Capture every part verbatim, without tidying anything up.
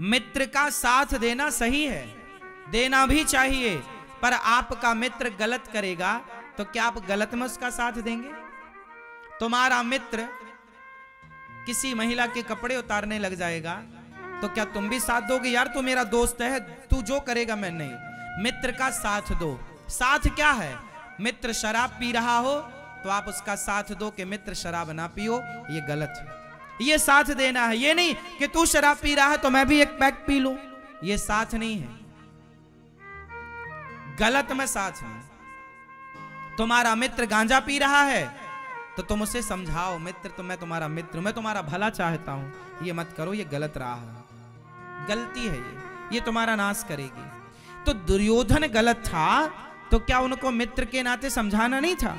मित्र का साथ देना सही है, देना भी चाहिए, पर आपका मित्र गलत करेगा तो क्या आप गलत में उसका साथ देंगे? तुम्हारा मित्र किसी महिला के कपड़े उतारने लग जाएगा तो क्या तुम भी साथ दोगे? यार तू मेरा दोस्त है, तू जो करेगा मैं नहीं। मित्र का साथ दो। साथ क्या है? मित्र शराब पी रहा हो तो आप उसका साथ दो कि मित्र शराब ना पियो, ये गलत है। ये साथ देना है, ये नहीं कि तू शराब पी रहा है तो मैं भी एक पैक पी लूं, ये साथ नहीं है, गलत में साथ नहीं। तुम्हारा मित्र गांजा पी रहा है तो तुम उसे समझाओ, मित्र तो मैं तुम्हारा मित्र, मैं तुम्हारा भला चाहता हूं, ये मत करो, ये गलत राह है, गलती है ये, ये तुम्हारा नाश करेगी। तो दुर्योधन गलत था तो क्या उनको मित्र के नाते समझाना नहीं था?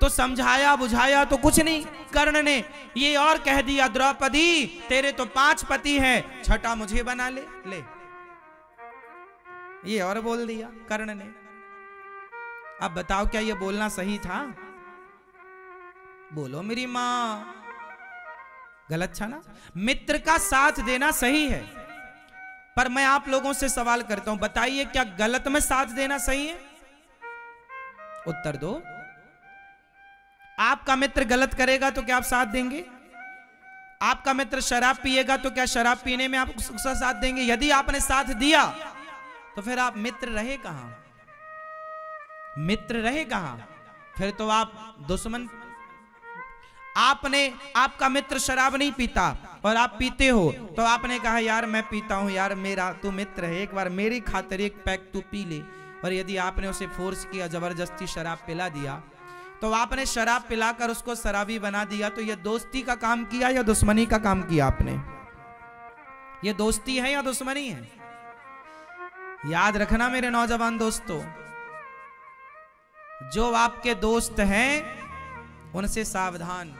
तो समझाया बुझाया तो कुछ नहीं। कर्ण ने ये और कह दिया, द्रौपदी तेरे तो पांच पति हैं, छठा मुझे बना ले, ले। ये और बोल दिया कर्ण ने। अब बताओ क्या ये बोलना सही था? बोलो मेरी मां, गलत था ना। मित्र का साथ देना सही है, पर मैं आप लोगों से सवाल करता हूं, बताइए क्या गलत में साथ देना सही है? उत्तर दो। आपका मित्र गलत करेगा तो क्या आप साथ देंगे? आपका मित्र शराब पिएगा तो क्या शराब पीने में आप उसका साथ देंगे? यदि आपने साथ दिया तो फिर आप मित्र रहे कहां? मित्र रहे कहां? फिर तो आप दुश्मन। आपने, आपका मित्र शराब नहीं पीता और आप पीते हो तो आपने कहा यार मैं पीता हूं, यार मेरा तू मित्र है, एक बार मेरी खातिर एक पैक तू पी ले। और यदि आपने उसे फोर्स किया, जबरदस्ती शराब पिला दिया, तो आपने शराब पिलाकर उसको शराबी बना दिया, तो यह दोस्ती का काम किया या दुश्मनी का काम किया आपने? यह दोस्ती है या दुश्मनी है? याद रखना मेरे नौजवान दोस्तों, जो आपके दोस्त हैं उनसे सावधान,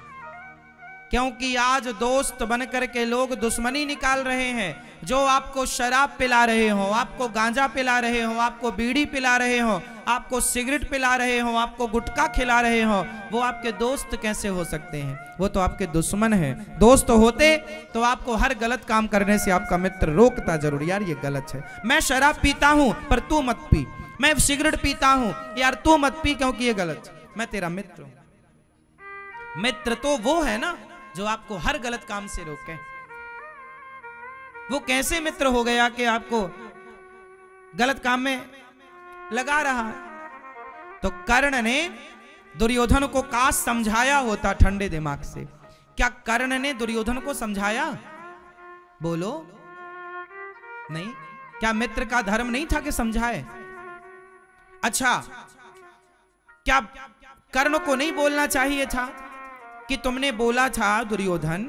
क्योंकि आज दोस्त बनकर के लोग दुश्मनी निकाल रहे हैं। जो आपको शराब पिला रहे हो, आपको गांजा पिला रहे हो, आपको बीड़ी पिला रहे हो, आपको सिगरेट पिला रहे हो, आपको गुटखा खिला रहे हो, वो आपके दोस्त कैसे हो सकते हैं? वो तो आपके दुश्मन हैं। दोस्त होते तो आपको हर गलत काम करने से आपका मित्र रोकता जरूर, यार ये गलत है, मैं शराब पीता हूँ पर तू मत पी, मैं सिगरेट पीता हूँ यार तू मत पी, क्योंकि ये गलत, मैं तेरा मित्र हूँ। मित्र तो वो है ना जो आपको हर गलत काम से रोके। वो कैसे मित्र हो गया कि आपको गलत काम में लगा रहा है? तो कर्ण ने दुर्योधन को काश समझाया होता ठंडे दिमाग से। क्या कर्ण ने दुर्योधन को समझाया? बोलो नहीं। क्या मित्र का धर्म नहीं था कि समझाए? अच्छा, क्या कर्ण को नहीं बोलना चाहिए था कि तुमने बोला था दुर्योधन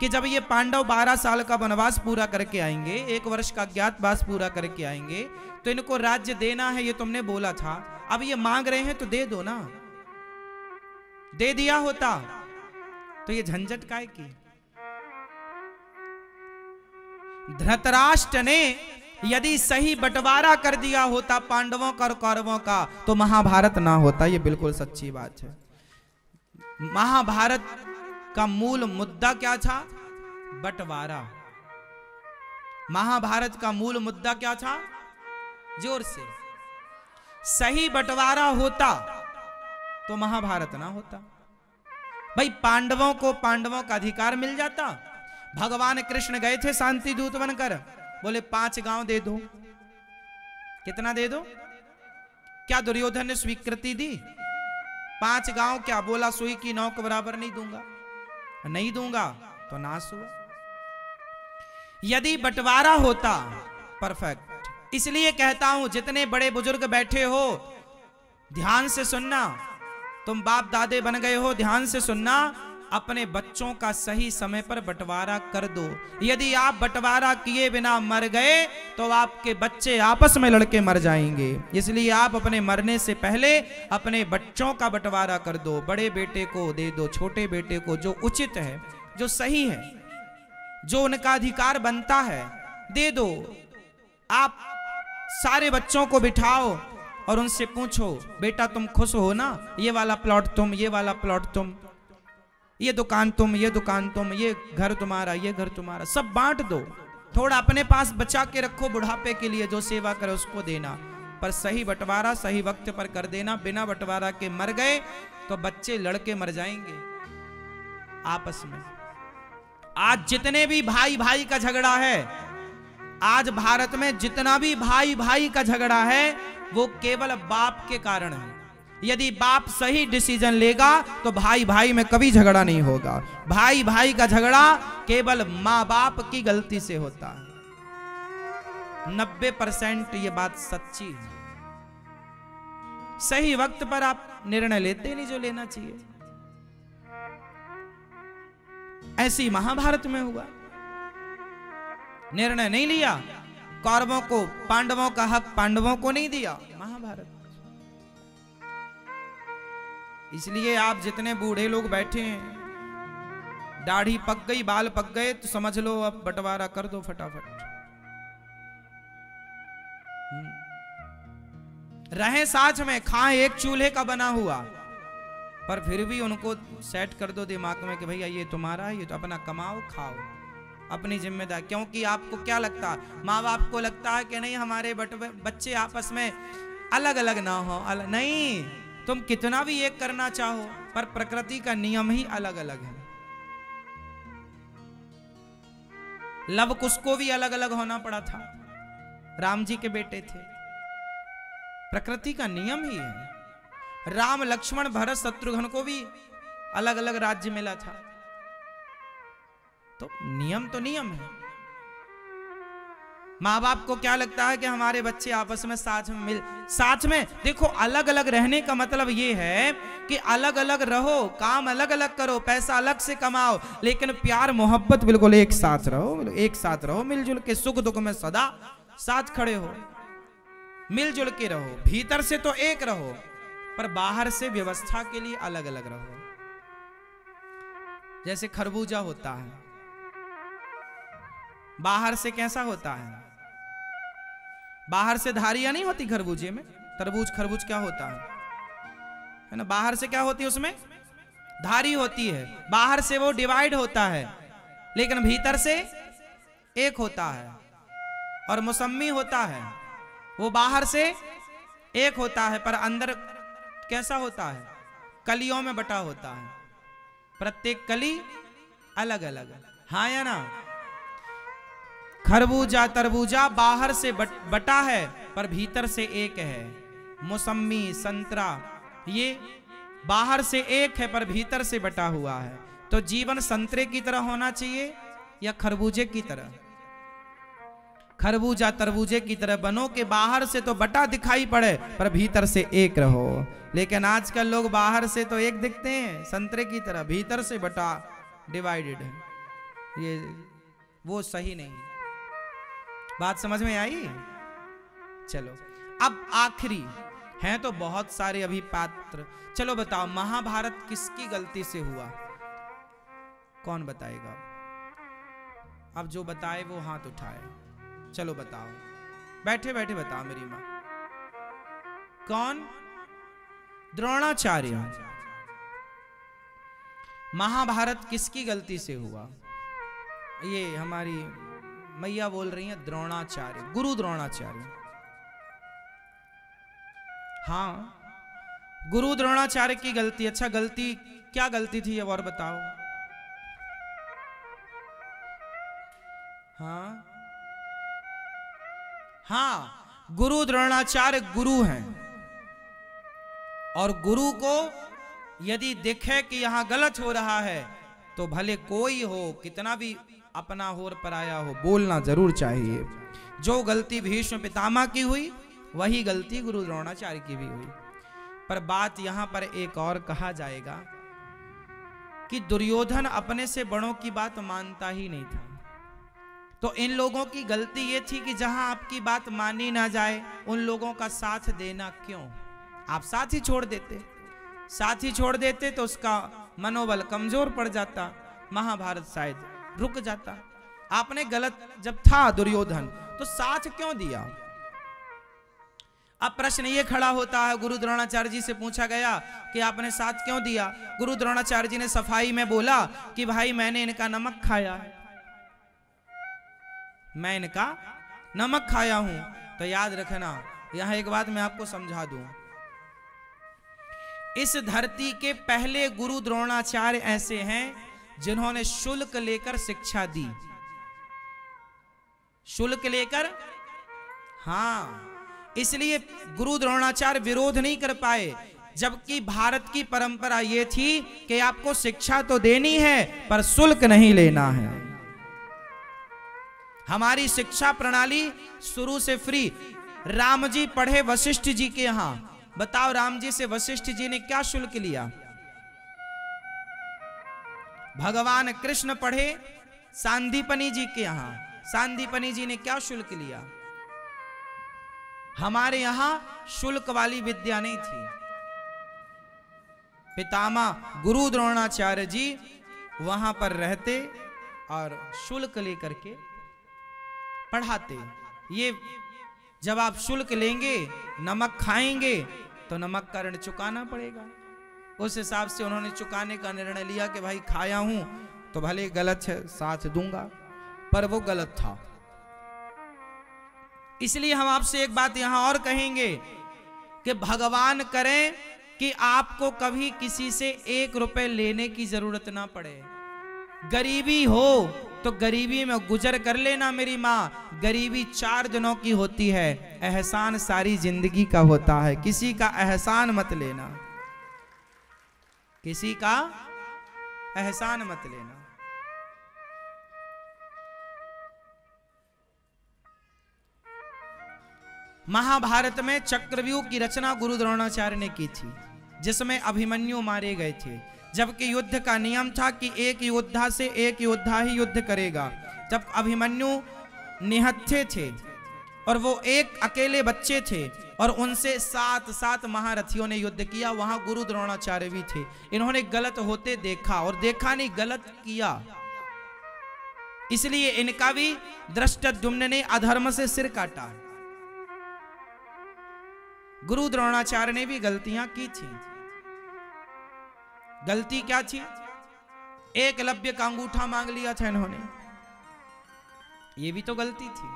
कि जब ये पांडव बारह साल का वनवास पूरा करके आएंगे, एक वर्ष का अज्ञातवास पूरा करके आएंगे, तो इनको राज्य देना है, ये तुमने बोला था, अब ये मांग रहे हैं तो दे दो ना। दे दिया होता तो ये झंझट काहे की? धृतराष्ट्र ने यदि सही बंटवारा कर दिया होता पांडवों का और कौरवों का तो महाभारत ना होता। ये बिल्कुल सच्ची बात है। महाभारत का मूल मुद्दा क्या था? बंटवारा। महाभारत का मूल मुद्दा क्या था? जोर से। सही बंटवारा होता तो महाभारत ना होता। भाई पांडवों को पांडवों का अधिकार मिल जाता। भगवान कृष्ण गए थे शांति दूत बनकर, बोले पांच गांव दे दो। कितना दे दो? क्या दुर्योधन ने स्वीकृति दी? पांच गांव। क्या बोला? सुई की नौ के बराबर नहीं दूंगा, नहीं दूंगा तो नाश हुआ। यदि बंटवारा होता परफेक्ट। इसलिए कहता हूं जितने बड़े बुजुर्ग बैठे हो ध्यान से सुनना, तुम बाप दादे बन गए हो, ध्यान से सुनना, अपने बच्चों का सही समय पर बंटवारा कर दो। यदि आप बंटवारा किए बिना मर गए तो आपके बच्चे आपस में लड़के मर जाएंगे। इसलिए आप अपने मरने से पहले अपने बच्चों का बंटवारा कर दो। बड़े बेटे को दे दो, छोटे बेटे को जो उचित है, जो सही है, जो उनका अधिकार बनता है, दे दो। आप सारे बच्चों को बिठाओ और उनसे पूछो, बेटा तुम खुश हो ना? ये वाला प्लॉट तुम, ये वाला प्लॉट तुम, ये दुकान तुम, ये दुकान तुम, ये घर तुम्हारा, ये घर तुम्हारा, सब बांट दो। थोड़ा अपने पास बचा के रखो बुढ़ापे के लिए, जो सेवा करे उसको देना, पर सही बंटवारा सही वक्त पर कर देना। बिना बंटवारा के मर गए तो बच्चे लड़के मर जाएंगे आपस में। आज जितने भी भाई भाई का झगड़ा है, आज भारत में जितना भी भाई भाई का झगड़ा है, वो केवल बाप के कारण है। यदि बाप सही डिसीजन लेगा तो भाई भाई में कभी झगड़ा नहीं होगा। भाई भाई का झगड़ा केवल माँ बाप की गलती से होता है। नब्बे परसेंट ये बात सच्ची है। सही वक्त पर आप निर्णय लेते नहीं जो लेना चाहिए। ऐसी महाभारत में हुआ, निर्णय नहीं लिया, कौरवों को पांडवों का हक पांडवों को नहीं दिया, महाभारत। इसलिए आप जितने बूढ़े लोग बैठे हैं, दाढ़ी पक गई बाल पक गए तो समझ लो अब बंटवारा कर दो फटाफट। रहे साथ में, खाएं एक चूल्हे का बना हुआ, पर फिर भी उनको सेट कर दो दिमाग में कि भैया ये तुम्हारा है, ये तो अपना कमाओ खाओ, अपनी जिम्मेदारी। क्योंकि आपको क्या लगता है, माँ बाप को लगता है कि नहीं हमारे बच्चे आपस में अलग अलग ना हो। अलग नहीं, तुम कितना भी एक करना चाहो, पर प्रकृति का नियम ही अलग अलग है। लव कुश को भी अलग अलग होना पड़ा था, राम जी के बेटे थे, प्रकृति का नियम ही है। राम लक्ष्मण भरत शत्रुघ्न को भी अलग अलग राज्य मिला था, तो नियम तो नियम है। माँ बाप को क्या लगता है कि हमारे बच्चे आपस में साथ में मिल साथ में देखो। अलग अलग रहने का मतलब ये है कि अलग अलग रहो, काम अलग अलग करो, पैसा अलग से कमाओ, लेकिन प्यार मोहब्बत बिल्कुल एक साथ रहो, एक साथ रहो मिलजुल के, सुख दुख में सदा साथ खड़े हो, मिलजुल के रहो, भीतर से तो एक रहो, पर बाहर से व्यवस्था के लिए अलग अलग रहो। जैसे खरबूजा होता है, बाहर से कैसा होता है, बाहर से धारियां नहीं होती खरबूजे में, तरबूज खरबूज क्या होता है है ना, बाहर से क्या होती है, उसमें धारी होती है, बाहर से वो डिवाइड होता है, लेकिन भीतर से एक होता है। और मौसमी होता है, वो बाहर से एक होता है, पर अंदर कैसा होता है, कलियों में बटा होता है, प्रत्येक कली अलग अलग। हाँ या ना, खरबूजा तरबूजा बाहर से बट, बटा है पर भीतर से एक है। मौसमी संतरा ये बाहर से एक है पर भीतर से बटा हुआ है। तो जीवन संतरे की तरह होना चाहिए या खरबूजे की तरह? खरबूजा तरबूजे की तरह बनो के बाहर से तो बटा दिखाई पड़े पर भीतर से एक रहो। लेकिन आजकल लोग बाहर से तो एक दिखते हैं संतरे की तरह, भीतर से बटा डिवाइडेड है, ये वो सही नहीं। बात समझ में आई? चलो अब आखिरी हैं तो बहुत सारे अभी पात्र। चलो बताओ महाभारत किसकी गलती से हुआ, कौन बताएगा? अब जो बताए वो हाथ उठाए। चलो बताओ, बैठे बैठे बताओ मेरी माँ। कौन? द्रोणाचार्य। महाभारत किसकी गलती से हुआ? ये हमारी मैया बोल रही हैं द्रोणाचार्य, गुरु द्रोणाचार्य। हाँ, गुरु द्रोणाचार्य की गलती। अच्छा, गलती क्या गलती थी ये और बताओ। हाँ हाँ गुरु द्रोणाचार्य गुरु हैं, और गुरु को यदि दिखे कि यहां गलत हो रहा है तो भले कोई हो, कितना भी अपना हो और पराया हो, बोलना जरूर चाहिए। जो गलती भीष्म पितामह की हुई वही गलती गुरु द्रोणाचार्य की भी हुई। पर बात यहां पर एक और कहा जाएगा कि दुर्योधन अपने से बड़ों की बात मानता ही नहीं था, तो इन लोगों की गलती ये थी कि जहां आपकी बात मानी ना जाए उन लोगों का साथ देना। क्यों आप साथ ही छोड़ देते? साथ ही छोड़ देते तो उसका मनोबल कमजोर पड़ जाता, महाभारत शायद रुक जाता। आपने गलत जब था दुर्योधन तो साथ क्यों दिया? अब प्रश्न ये खड़ा होता है, गुरु द्रोणाचार्य जी से पूछा गया कि आपने साथ क्यों दिया? गुरु द्रोणाचार्य जी ने सफाई में बोला कि भाई मैंने इनका नमक खाया, मैं इनका नमक खाया हूं। तो याद रखना, यहां एक बात मैं आपको समझा दूं, इस धरती के पहले गुरु द्रोणाचार्य ऐसे हैं जिन्होंने शुल्क लेकर शिक्षा दी, शुल्क लेकर। हाँ, इसलिए गुरु द्रोणाचार्य विरोध नहीं कर पाए, जबकि भारत की परंपरा यह थी कि आपको शिक्षा तो देनी है पर शुल्क नहीं लेना है। हमारी शिक्षा प्रणाली शुरू से फ्री। राम जी पढ़े वशिष्ठ जी के यहां, बताओ राम जी से वशिष्ठ जी ने क्या शुल्क लिया? भगवान कृष्ण पढ़े सांदीपनि जी के यहां, सांदीपनि जी ने क्या शुल्क लिया? हमारे यहां शुल्क वाली विद्या नहीं थी। पितामा गुरु द्रोणाचार्य जी वहां पर रहते और शुल्क लेकर के पढ़ाते। ये जब आप शुल्क लेंगे, नमक खाएंगे तो नमक का ऋण चुकाना पड़ेगा। उस हिसाब से उन्होंने चुकाने का निर्णय लिया कि भाई खाया हूं तो भले गलत है, साथ दूंगा, पर वो गलत था। इसलिए हम आपसे एक बात यहां और कहेंगे कि भगवान करें कि आपको कभी किसी से एक रुपए लेने की जरूरत ना पड़े। गरीबी हो तो गरीबी में गुजर कर लेना मेरी माँ। गरीबी चार दिनों की होती है, एहसान सारी जिंदगी का होता है। किसी का एहसान मत लेना, किसी का एहसान मत लेना। महाभारत में चक्रव्यूह की रचना गुरु द्रोणाचार्य ने की थी, जिसमें अभिमन्यु मारे गए थे, जबकि युद्ध का नियम था कि एक योद्धा से एक योद्धा ही युद्ध करेगा। जब अभिमन्यु निहत्थे थे और वो एक अकेले बच्चे थे और उनसे सात सात महारथियों ने युद्ध किया। वहां गुरु द्रोणाचार्य भी थे। इन्होंने गलत होते देखा, और देखा नहीं गलत किया, इसलिए इनका भी धृष्टद्युम्न ने अधर्म से सिर काटा। गुरु द्रोणाचार्य ने भी गलतियां की थी। गलती क्या थी? एकलव्य का अंगूठा मांग लिया था इन्होंने, ये भी तो गलती थी।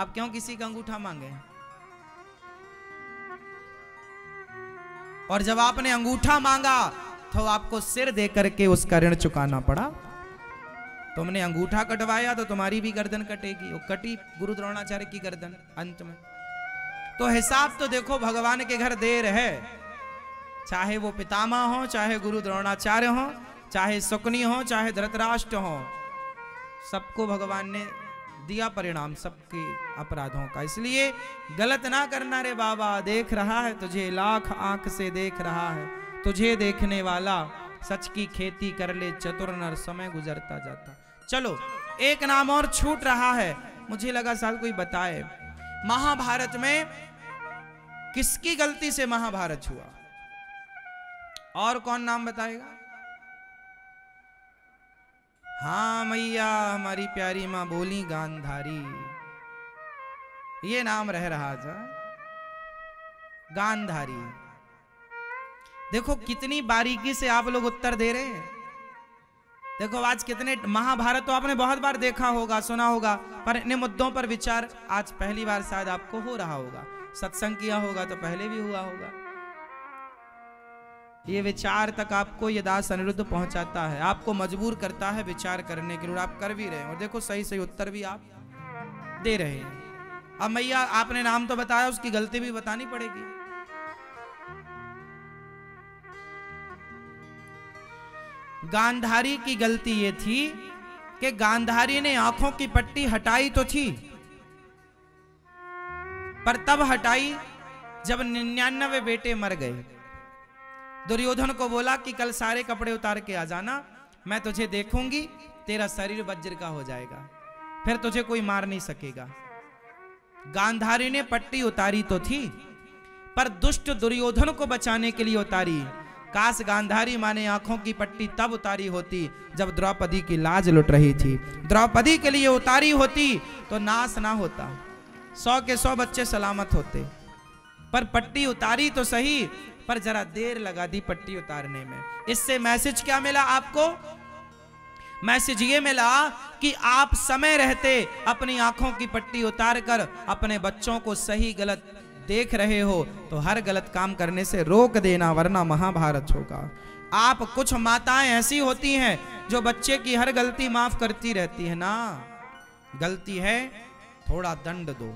आप क्यों किसी का अंगूठा मांगे? और जब आपने अंगूठा मांगा तो आपको सिर दे करके उसका ऋण चुकाना पड़ा। तुमने अंगूठा कटवाया तो तुम्हारी भी गर्दन कटेगी, और कटी गुरु द्रोणाचार्य की गर्दन अंत में। तो हिसाब तो देखो, भगवान के घर देर है। चाहे वो पितामह हो, चाहे गुरु द्रोणाचार्य हो, चाहे शकुनि हो, चाहे धृतराष्ट्र हो, सबको भगवान ने दिया परिणाम सबके अपराधों का। इसलिए गलत ना करना रे बाबा। देख रहा है तुझे, लाख आंख से देख रहा है तुझे देखने वाला, सच की खेती कर ले चतुर नर, समय गुजरता जाता। चलो, एक नाम और छूट रहा है, मुझे लगा शायद कोई बताए। महाभारत में किसकी गलती से महाभारत हुआ? और कौन नाम बताएगा? हाँ मैया, हमारी प्यारी माँ बोली गांधारी। ये नाम रह रहा था, गांधारी। देखो कितनी बारीकी से आप लोग उत्तर दे रहे हैं। देखो आज कितने, महाभारत तो आपने बहुत बार देखा होगा, सुना होगा, पर इन मुद्दों पर विचार आज पहली बार शायद आपको हो रहा होगा। सत्संग किया होगा तो पहले भी हुआ होगा। ये विचार तक आपको ये दास अनिरुद्ध पहुंचाता है, आपको मजबूर करता है विचार करने के लिए। आप कर भी रहे हैं, और देखो सही सही उत्तर भी आप दे रहे हैं। अब मैया आपने नाम तो बताया, उसकी गलती भी बतानी पड़ेगी। गांधारी की गलती ये थी कि गांधारी ने आंखों की पट्टी हटाई तो थी, पर तब हटाई जब निन्यानवे बेटे मर गए। दुर्योधन को बोला कि कल सारे कपड़े उतार के आ जाना, मैं तुझे देखूंगी, तेरा शरीर वज्र का हो जाएगा, फिर तुझे कोई मार नहीं सकेगा। गांधारी ने पट्टी उतारी तो थी, पर दुष्ट दुर्योधन को बचाने के लिए उतारी। काश गांधारी माँ ने आंखों की पट्टी तब उतारी होती जब द्रौपदी की लाज लुट रही थी। द्रौपदी के लिए उतारी होती तो नाश ना होता, सौ के सौ बच्चे सलामत होते। पर पट्टी उतारी तो सही, पर जरा देर लगा दी पट्टी उतारने में। इससे मैसेज क्या मिला आपको? मैसेज ये मिला कि आप समय रहते अपनी आंखों की पट्टी उतार कर अपने बच्चों को सही गलत देख रहे हो तो हर गलत काम करने से रोक देना, वरना महाभारत होगा। आप कुछ माताएं ऐसी होती हैं जो बच्चे की हर गलती माफ करती रहती है ना, गलती है थोड़ा दंड दो,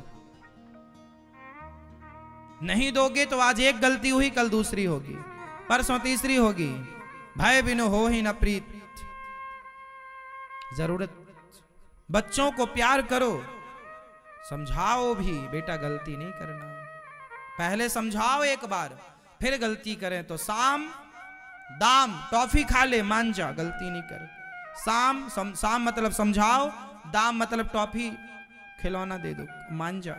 नहीं दोगे तो आज एक गलती हुई कल दूसरी होगी, परसों तीसरी होगी, भय बिनु हो ही न प्रीत। जरूरत, बच्चों को प्यार करो, समझाओ भी बेटा गलती नहीं करना, पहले समझाओ एक बार, फिर गलती करें तो साम दाम, टॉफी खा ले मान जा, गलती नहीं कर। साम सम, साम मतलब समझाओ, दाम मतलब टॉफी खिलौना दे दो, मान जा।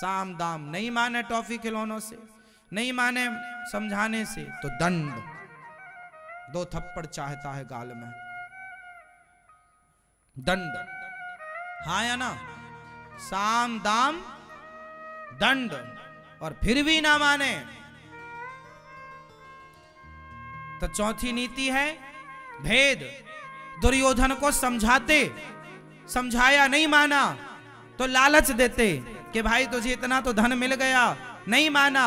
साम दाम, नहीं माने टॉफी खिलौनों से, नहीं माने समझाने से तो दंड, दो थप्पड़ चाहता है गाल में, दंड, हाँ या ना। साम दाम दंड, और फिर भी ना माने तो चौथी नीति है भेद। दुर्योधन को समझाते, समझाया नहीं माना तो लालच देते कि भाई तुझे इतना तो धन मिल गया, नहीं माना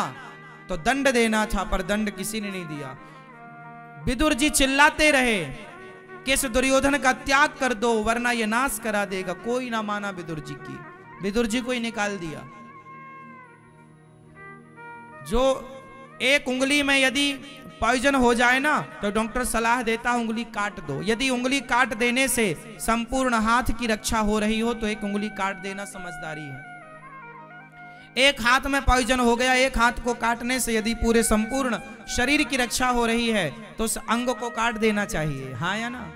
तो दंड देना था, पर दंड किसी ने नहीं दिया। विदुर जी चिल्लाते रहे कि इस दुर्योधन का त्याग कर दो वरना ये नाश करा देगा, कोई ना माना विदुर जी की, विदुर जी को ही निकाल दिया। जो एक उंगली में यदि पॉइजन हो जाए ना तो डॉक्टर सलाह देता उंगली काट दो, यदि उंगली काट देने से संपूर्ण हाथ की रक्षा हो रही हो तो एक उंगली काट देना समझदारी है। एक हाथ में पॉइजन हो गया, एक हाथ को काटने से यदि पूरे संपूर्ण शरीर की रक्षा हो रही है तो उस अंग को काट देना चाहिए, हाँ या ना।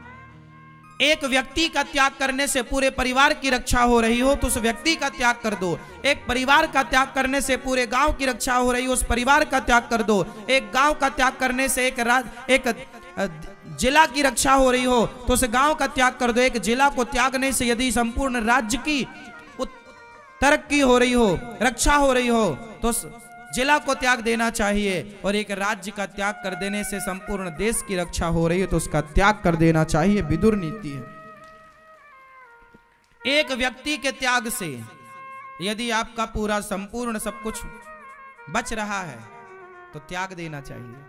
एक व्यक्ति का त्याग करने से पूरे परिवार की रक्षा हो रही हो तो उस व्यक्ति का त्याग कर दो, एक परिवार का त्याग करने से पूरे गांव की रक्षा हो रही हो उस परिवार का त्याग कर दो, एक गांव का त्याग करने से एक राज एक जिला की रक्षा हो रही हो तो उस गांव का त्याग कर दो, एक जिला को त्यागने से यदि संपूर्ण राज्य की तरक्की हो रही हो, रक्षा हो रही हो तो जिला को त्याग देना चाहिए, और एक राज्य का त्याग कर देने से संपूर्ण देश की रक्षा हो रही है तो उसका त्याग कर देना चाहिए, विदुर नीति है। एक व्यक्ति के त्याग से यदि आपका पूरा संपूर्ण सब कुछ बच रहा है तो त्याग देना चाहिए।